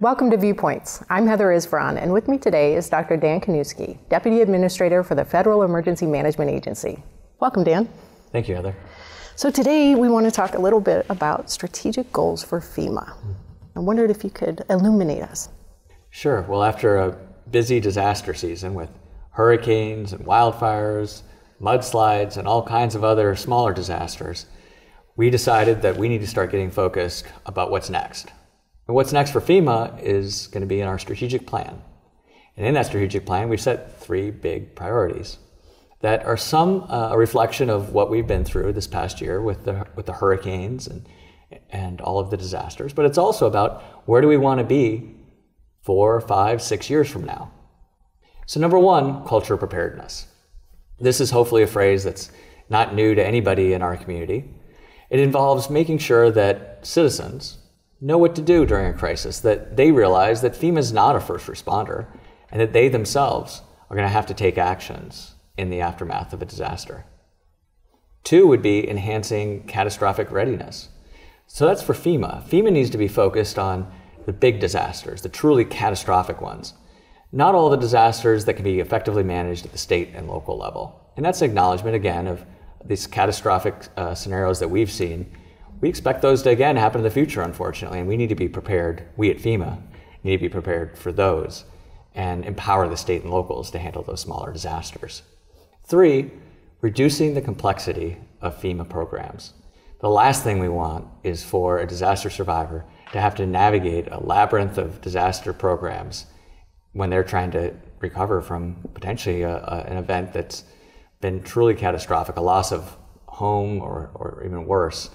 Welcome to Viewpoints. I'm Heather Isvron, and with me today is Dr. Dan Kaniewski, Deputy Administrator for the Federal Emergency Management Agency. Welcome, Dan. Thank you, Heather. So today we want to talk a little bit about strategic goals for FEMA. I wondered if you could illuminate us. Sure. Well, after a busy disaster season with hurricanes and wildfires, mudslides, and all kinds of other smaller disasters, we decided that we need to start getting focused about what's next. And what's next for FEMA is going to be in our strategic plan. And in that strategic plan, we've set three big priorities that are some a reflection of what we've been through this past year with the hurricanes and all of the disasters. But it's also about where do we want to be 4, 5, 6 years from now. So number one, culture preparedness. This is hopefully a phrase that's not new to anybody in our community. It involves making sure that citizens know what to do during a crisis, that they realize that FEMA is not a first responder and that they themselves are going to have to take actions in the aftermath of a disaster. Two would be enhancing catastrophic readiness. So that's for FEMA. FEMA needs to be focused on the big disasters, the truly catastrophic ones, not all the disasters that can be effectively managed at the state and local level. And that's an acknowledgement, again, of these catastrophic scenarios that we've seen. We expect those to, again, happen in the future, unfortunately, and we need to be prepared. We at FEMA need to be prepared for those and empower the state and locals to handle those smaller disasters. 3, reducing the complexity of FEMA programs. The last thing we want is for a disaster survivor to have to navigate a labyrinth of disaster programs when they're trying to recover from potentially an event that's been truly catastrophic, a loss of home or even worse.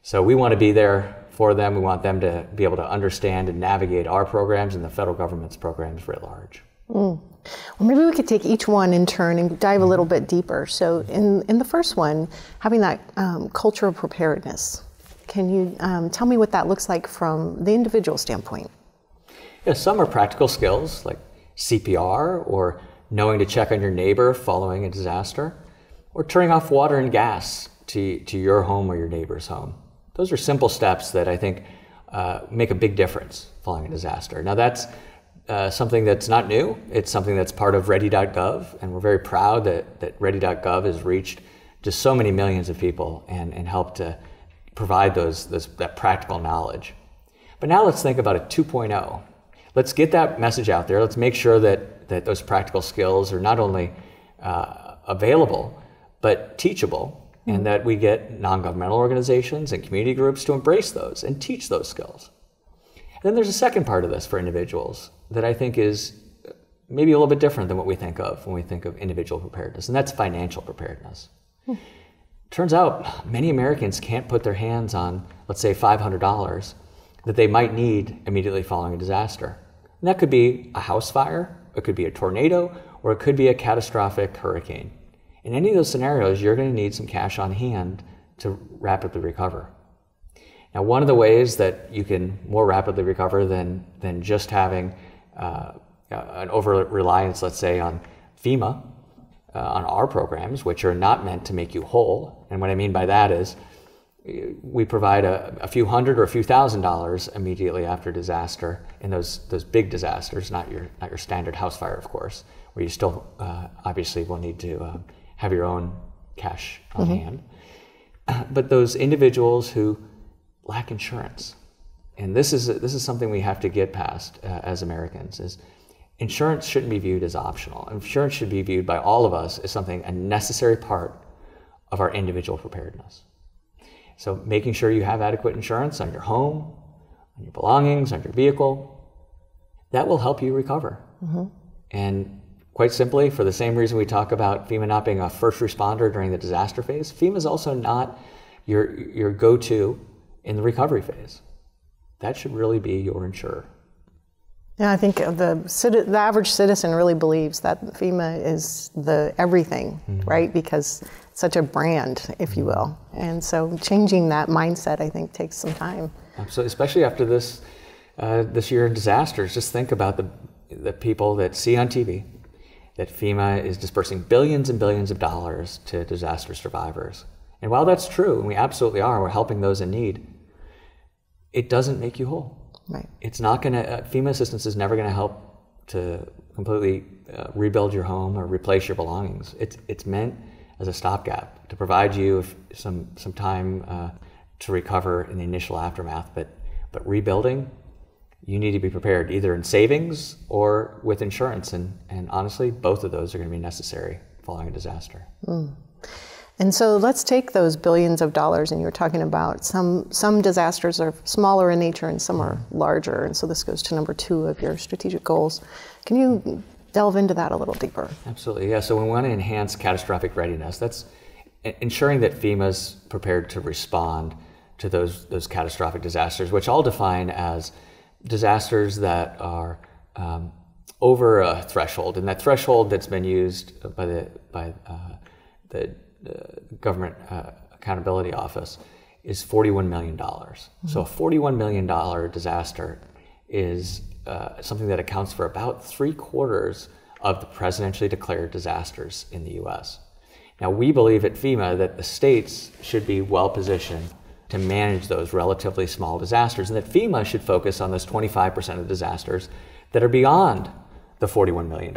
So we want to be there for them. We want them to be able to understand and navigate our programs and the federal government's programs writ large. Mm. Well, maybe we could take each one in turn and dive a little bit deeper. So in the first one, having that cultural preparedness, can you tell me what that looks like from the individual standpoint? Yeah, some are practical skills like CPR or knowing to check on your neighbor following a disaster, or turning off water and gas to your home or your neighbor's home. Those are simple steps that I think make a big difference following a disaster. Now that's something that's not new. It's something that's part of Ready.gov, and we're very proud that Ready.gov has reached just so many millions of people and helped to provide that practical knowledge. But now let's think about a 2.0. Let's get that message out there. Let's make sure that those practical skills are not only available, but teachable, and that we get non-governmental organizations and community groups to embrace those and teach those skills. And then there's a second part of this for individuals that I think is maybe a little bit different than what we think of when we think of individual preparedness, and that's financial preparedness. Turns out many Americans can't put their hands on, let's say, $500 that they might need immediately following a disaster. And that could be a house fire, it could be a tornado, or it could be a catastrophic hurricane. In any of those scenarios, you're going to need some cash on hand to rapidly recover. Now, one of the ways that you can more rapidly recover than just having an over-reliance, let's say, on FEMA, on our programs, which are not meant to make you whole. And what I mean by that is we provide a few hundred or a few $1,000 immediately after disaster in those big disasters, not your standard house fire, of course, where you still obviously will need to have your own cash on hand. But those individuals who lack insurance, and this is something we have to get past as Americans, is insurance shouldn't be viewed as optional. Insurance should be viewed by all of us as something, a necessary part of our individual preparedness. So making sure you have adequate insurance on your home, on your belongings, on your vehicle, that will help you recover. And quite simply, for the same reason we talk about FEMA not being a first responder during the disaster phase, FEMA is also not your go-to in the recovery phase. That should really be your insurer. Yeah, I think the average citizen really believes that FEMA is the everything, right? Because it's such a brand, if you will. And so changing that mindset, I think, takes some time. Absolutely, especially after this year in disasters. Just think about the people that see on TV that FEMA is dispersing billions and billions of dollars to disaster survivors. And while that's true, and we absolutely are, we're helping those in need, it doesn't make you whole. Right. It's not going to, FEMA assistance is never going to help to completely rebuild your home or replace your belongings. It's meant as a stopgap to provide you some time to recover in the initial aftermath. But rebuilding, you need to be prepared either in savings or with insurance. And honestly, both of those are going to be necessary following a disaster. Mm. And so let's take those billions of dollars, and you were talking about some disasters are smaller in nature and some are larger, and so this goes to number 2 of your strategic goals. Can you delve into that a little deeper? Absolutely, yeah. So we want to enhance catastrophic readiness. That's ensuring that FEMA's prepared to respond to those catastrophic disasters, which I'll define as disasters that are over a threshold, and that threshold that's been used by the Government Accountability Office is $41 million. Mm-hmm. So a $41 million disaster is something that accounts for about 3/4 of the presidentially declared disasters in the U.S. Now, we believe at FEMA that the states should be well positioned to manage those relatively small disasters, and that FEMA should focus on those 25% of disasters that are beyond the $41 million.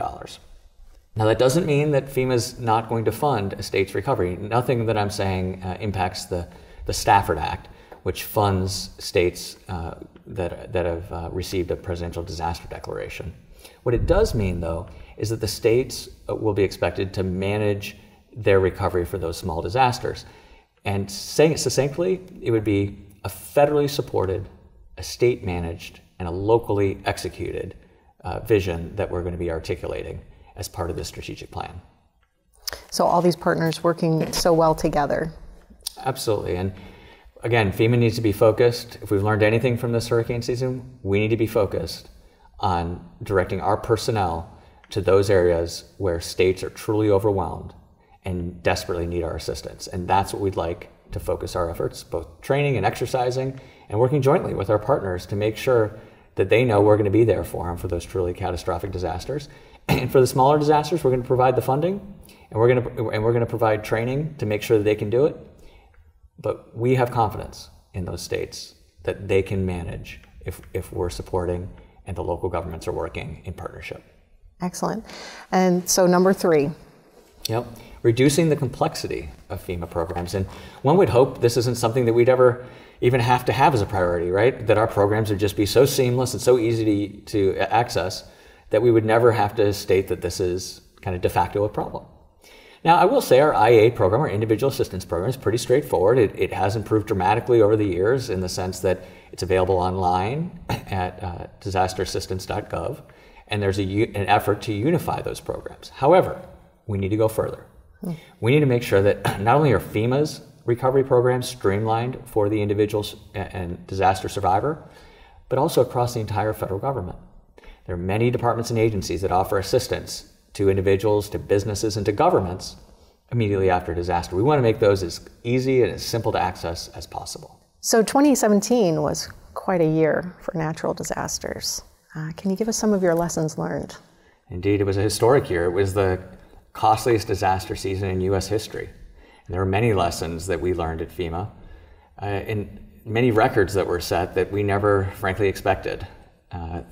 Now, that doesn't mean that FEMA's not going to fund a state's recovery. Nothing that I'm saying impacts the Stafford Act, which funds states that have received a presidential disaster declaration. What it does mean, though, is that the states will be expected to manage their recovery for those small disasters. And saying it succinctly, it would be a federally supported, a state-managed, and a locally executed vision that we're going to be articulating as part of this strategic plan. So all these partners working so well together. Absolutely. And again, FEMA needs to be focused. If we've learned anything from this hurricane season, we need to be focused on directing our personnel to those areas where states are truly overwhelmed and desperately need our assistance. And that's what we'd like to focus our efforts, both training and exercising and working jointly with our partners to make sure that they know we're going to be there for them for those truly catastrophic disasters. And for the smaller disasters, we're going to provide the funding, and we're going to provide training to make sure that they can do it. But we have confidence in those states that they can manage if we're supporting and the local governments are working in partnership. Excellent. And so number 3. Yep. Reducing the complexity of FEMA programs. And one would hope this isn't something that we'd ever even have to have as a priority, right? That our programs would just be so seamless and so easy to access that we would never have to state that this is kind of de facto a problem. Now, I will say our IA program, our Individual Assistance Program, is pretty straightforward. It has improved dramatically over the years in the sense that it's available online at DisasterAssistance.gov, and there's an effort to unify those programs. However, we need to go further. We need to make sure that not only are FEMA's recovery programs streamlined for the individual and disaster survivor, but also across the entire federal government. There are many departments and agencies that offer assistance to individuals, to businesses, and to governments immediately after a disaster. We want to make those as easy and as simple to access as possible. So 2017 was quite a year for natural disasters. Can you give us some of your lessons learned? Indeed, it was a historic year. It was the costliest disaster season in U.S. history. And there were many lessons that we learned at FEMA, and many records that were set that we never, frankly, expected.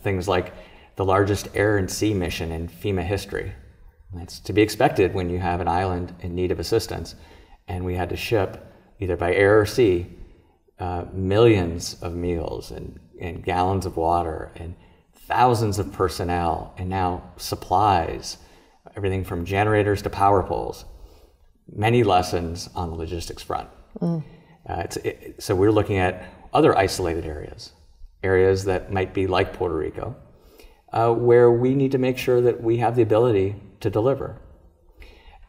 Things like the largest air and sea mission in FEMA history. That's to be expected when you have an island in need of assistance. And we had to ship, either by air or sea, millions of meals and gallons of water and thousands of personnel and now supplies, everything from generators to power poles. Many lessons on the logistics front. Mm. So we're looking at other isolated areas that might be like Puerto Rico, where we need to make sure that we have the ability to deliver.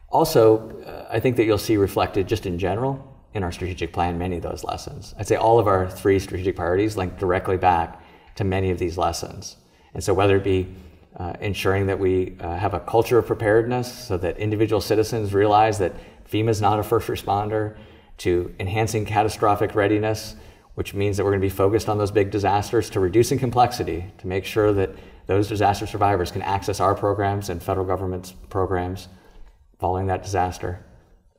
Also, I think that you'll see reflected just in general in our strategic plan many of those lessons. I'd say all of our 3 strategic priorities link directly back to many of these lessons. And so whether it be ensuring that we have a culture of preparedness so that individual citizens realize that FEMA is not a first responder, to enhancing catastrophic readiness, which means that we're going to be focused on those big disasters, to reducing complexity, to make sure that those disaster survivors can access our programs and federal government's programs following that disaster.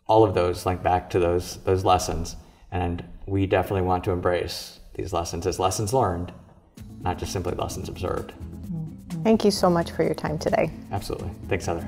All of those link back to those lessons, and we definitely want to embrace these lessons as lessons learned not just simply lessons observed. Thank you so much for your time today. Absolutely. Thanks, Heather.